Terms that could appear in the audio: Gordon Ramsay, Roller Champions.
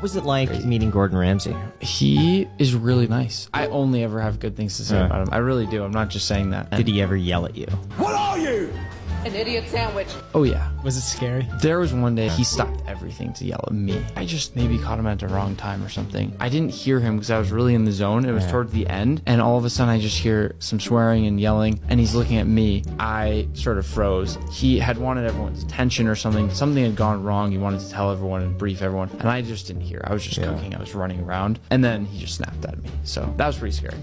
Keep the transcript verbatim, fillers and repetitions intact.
What was it like Crazy. meeting Gordon Ramsay? He is really nice. I only ever have good things to say yeah. about him. I really do. I'm not just saying that. Did he ever yell at you? What are you? An idiot sandwich. Oh, yeah. Was it scary? There was one day he stopped everything to yell at me. I just maybe caught him at the wrong time or something. I didn't hear him because I was really in the zone. It was yeah. toward the end. And all of a sudden, I just hear some swearing and yelling. And he's looking at me. I sort of froze. He had wanted everyone's attention or something. Something had gone wrong. He wanted to tell everyone and brief everyone. And I just didn't hear. I was just yeah. cooking. I was running around. And then he just snapped at me. So that was pretty scary.